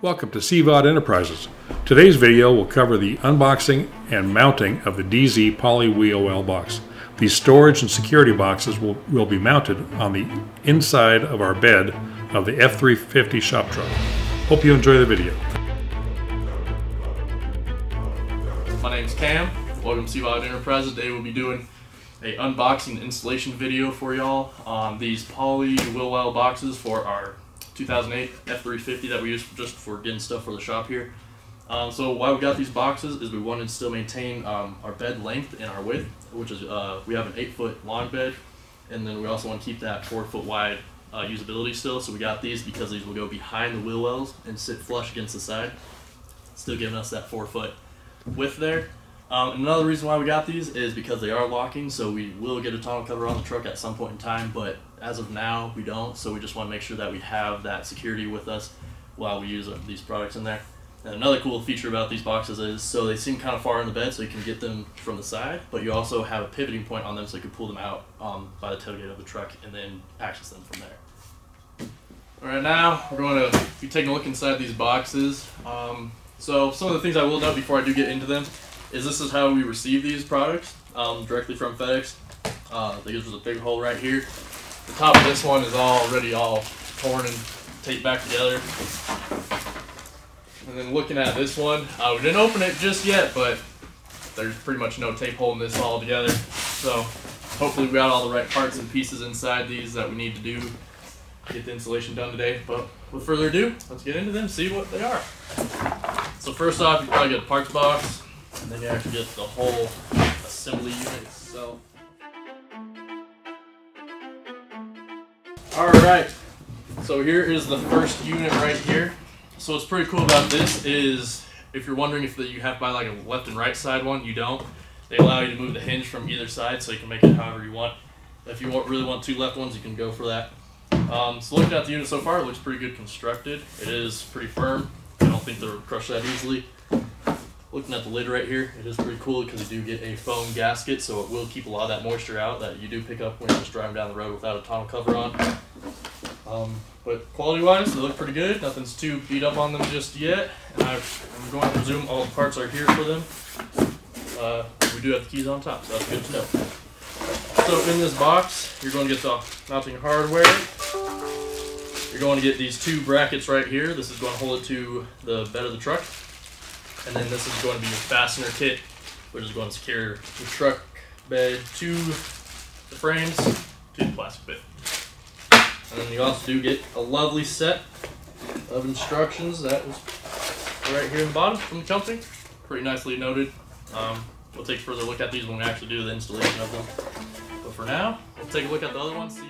Welcome to CVOD Enterprises. Today's video will cover the unboxing and mounting of the DZ Poly Wheelwell Well Box. These storage and security boxes will be mounted on the inside of our bed of the F-350 shop truck. Hope you enjoy the video. My name's Cam. Welcome to CVOD Enterprises. Today we'll be doing a unboxing installation video for y'all on these Poly Wheelwell Well Boxes for our 2008 F-350 that we use just for getting stuff for the shop here. So why we got these boxes is we wanted to still maintain our bed length and our width, which is we have an 8-foot long bed, and then we also want to keep that 4-foot wide usability still. So we got these because these will go behind the wheel wells and sit flush against the side, still giving us that 4-foot width there. Another reason why we got these is because they are locking, so we will get a tonneau cover on the truck at some point in time, but as of now we don't, so we just want to make sure that we have that security with us while we use these products in there. And another cool feature about these boxes is so they seem kind of far in the bed, so you can get them from the side, but you also have a pivoting point on them so you can pull them out by the tailgate of the truck and then access them from there. All right, now we're going to be taking a look inside these boxes. So some of the things I will note before I do get into them is this is how we receive these products, directly from FedEx. There's a big hole right here. The top of this one is already all torn and taped back together. And then looking at this one, we didn't open it just yet, but there's pretty much no tape holding this all together. So hopefully we got all the right parts and pieces inside these that we need to do to get the installation done today. But with further ado, let's get into them, see what they are. So first off, you probably get a parts box, and then you have to get the whole assembly unit itself. Alright, so here is the first unit right here. So what's pretty cool about this is, if you're wondering if you have to buy like a left and right side one, you don't. They allow you to move the hinge from either side so you can make it however you want. If you really want two left ones, you can go for that. So looking at the unit so far, it looks pretty good constructed. It is pretty firm. I don't think they'll crush that easily. Looking at the lid right here, it is pretty cool because you do get a foam gasket, so it will keep a lot of that moisture out that you do pick up when you're just driving down the road without a tonneau cover on. But quality-wise, they look pretty good. Nothing's too beat up on them just yet. And I'm going to presume all the parts are here for them. We do have the keys on top, so that's good to know. So in this box, you're going to get the mounting hardware. You're going to get these two brackets right here. This is going to hold it to the bed of the truck. And then this is going to be your fastener kit, which is going to secure your truck bed to the frames, to the plastic bit. And then you also do get a lovely set of instructions that was right here in the bottom from the company. Pretty nicely noted. We'll take a further look at these when we actually do the installation of them. But for now, we'll take a look at the other ones.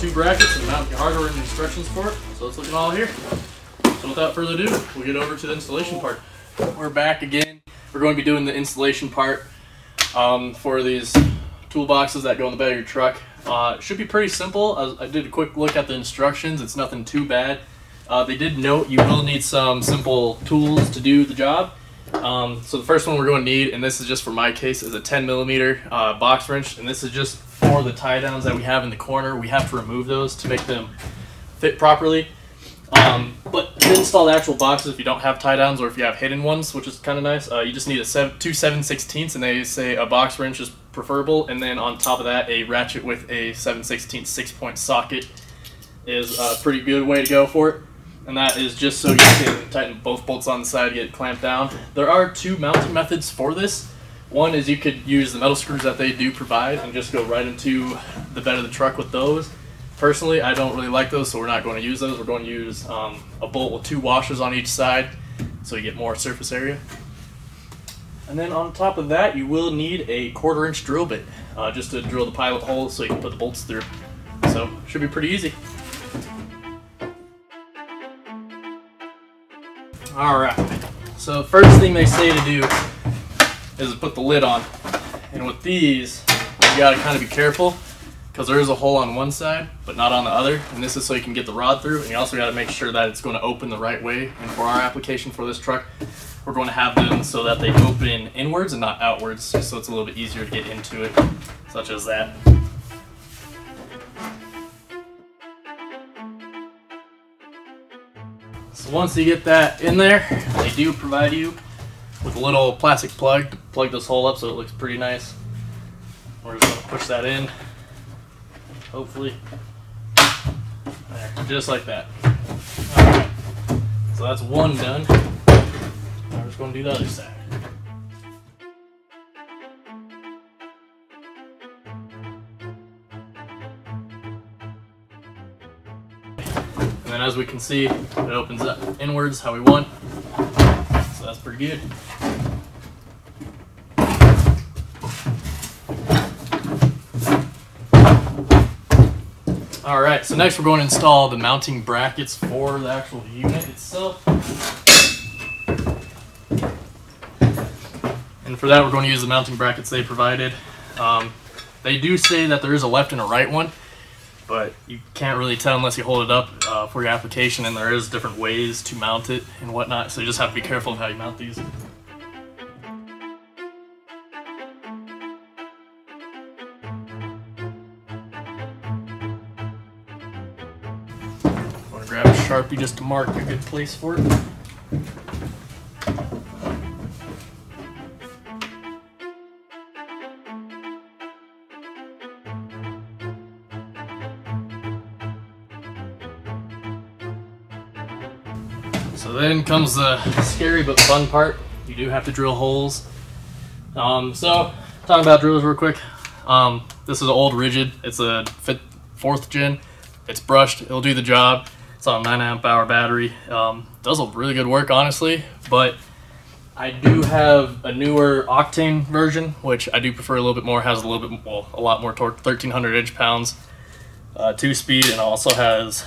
Two brackets and mount your hardware and instructions for it. So let's look at all here. So without further ado, we'll get over to the installation part. We're back again. We're going to be doing the installation part for these toolboxes that go in the bed of your truck. It should be pretty simple. I did a quick look at the instructions. It's nothing too bad. They did note you will need some simple tools to do the job. So the first one we're going to need, and this is just for my case, is a 10mm box wrench, and this is just for the tie downs that we have in the corner. We have to remove those to make them fit properly. But to install the actual boxes, if you don't have tie downs or if you have hidden ones, which is kind of nice, you just need a 2 7/16ths, and they say a box wrench is preferable, and then on top of that, a ratchet with a 7/16 6-point socket is a pretty good way to go for it. And that is just so you can tighten both bolts on the side to get it clamped down. There are two mounting methods for this. One is you could use the metal screws that they do provide and just go right into the bed of the truck with those. Personally, I don't really like those, so we're not going to use those. We're going to use a bolt with two washers on each side so you get more surface area. And then on top of that, you will need a 1/4-inch drill bit just to drill the pilot hole so you can put the bolts through. So it should be pretty easy. Alright, so first thing they say to do is put the lid on, and with these you gotta kind of be careful because there is a hole on one side but not on the other, and this is so you can get the rod through, and you also got to make sure that it's going to open the right way. And for our application for this truck, we're going to have them so that they open inwards and not outwards, so it's a little bit easier to get into it, such as that. So once you get that in there, they do provide you with a little plastic plug to plug this hole up so it looks pretty nice. We're just going to push that in, hopefully. There, just like that. Alright, so that's one done. Now we're just going to do the other side. And then as we can see, it opens up inwards how we want. So that's pretty good. Alright, so next we're going to install the mounting brackets for the actual unit itself. And for that, we're going to use the mounting brackets they provided. They do say that there is a left and a right one, but you can't really tell unless you hold it up for your application, and there is different ways to mount it and whatnot, so you just have to be careful of how you mount these. I'm going to grab a Sharpie just to mark a good place for it. So then comes the scary but fun part. You do have to drill holes. So talking about drills real quick. This is an old Rigid. It's a fourth gen. It's brushed. It'll do the job. It's on a 9 amp hour battery. Does a really good work, honestly. But I do have a newer Octane version, which I do prefer a little bit more. Has a little bit, well, a lot more torque. 1,300 inch-pounds, 2-speed, and also has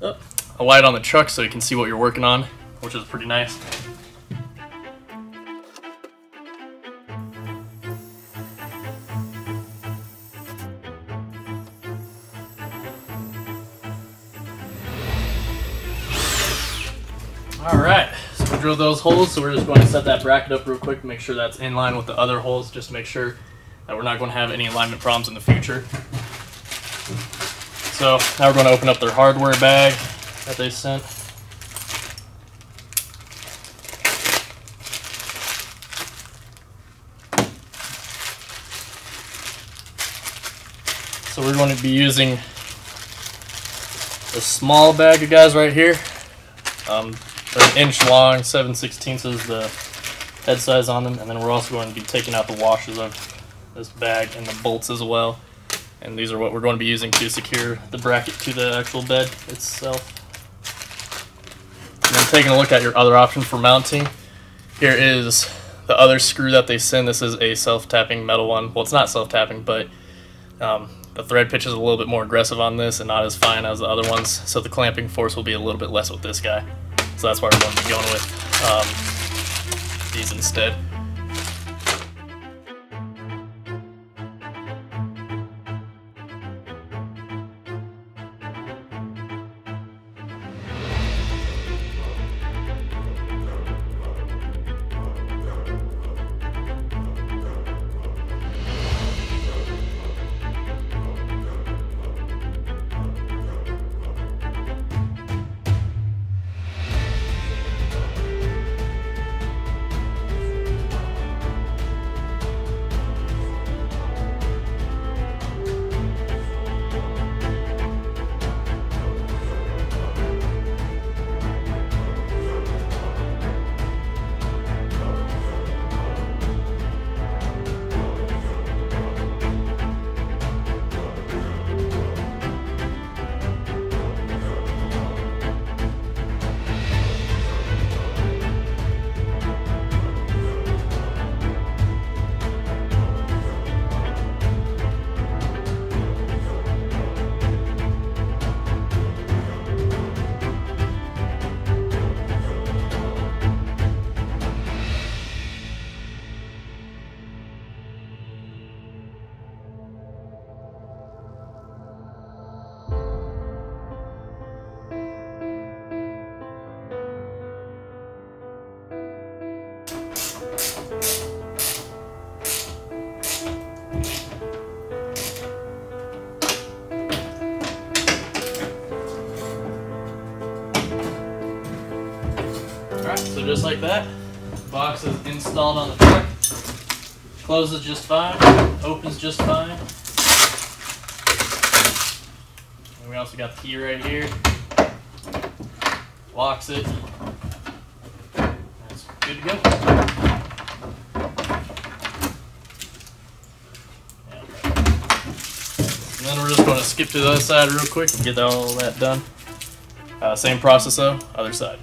a light on the truck so you can see what you're working on, which is pretty nice. Alright, so we drilled those holes, so we're just going to set that bracket up real quick to make sure that's in line with the other holes, just to make sure that we're not going to have any alignment problems in the future. So now we're going to open up their hardware bag that they sent. So we're going to be using the small bag, you guys, right here. They're an inch long, 7/16 is the head size on them, and then we're also going to be taking out the washers of this bag and the bolts as well. And these are what we're going to be using to secure the bracket to the actual bed itself. And then taking a look at your other option for mounting, here is the other screw that they send. This is a self-tapping metal one. Well, it's not self-tapping, but the thread pitch is a little bit more aggressive on this and not as fine as the other ones, so the clamping force will be a little bit less with this guy. So that's why we're going to be going with these instead. So just like that, the box is installed on the truck. Closes just fine, opens just fine. And we also got the key right here. Locks it. That's good to go. And then we're just going to skip to the other side real quick and get all that done. Same process though, other side.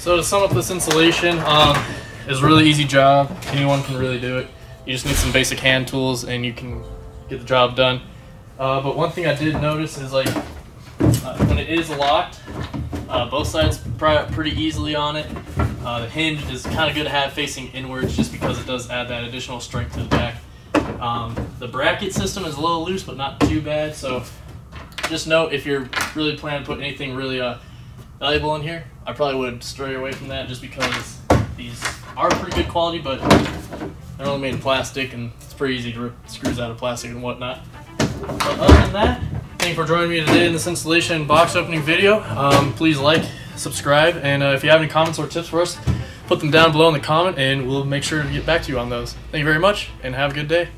So to sum up this installation, it's a really easy job. Anyone can really do it. You just need some basic hand tools and you can get the job done. But one thing I did notice is like when it is locked, both sides pry pretty easily on it. The hinge is kind of good to have facing inwards just because it does add that additional strength to the back. The bracket system is a little loose but not too bad. So just know if you're really planning to put anything really valuable in here, I probably would stray away from that just because these are pretty good quality, but they're only made of plastic and it's pretty easy to rip screws out of plastic and whatnot. But other than that, thank you for joining me today in this installation box opening video. Please like, subscribe, and if you have any comments or tips for us, put them down below in the comment and we'll make sure to get back to you on those. Thank you very much and have a good day.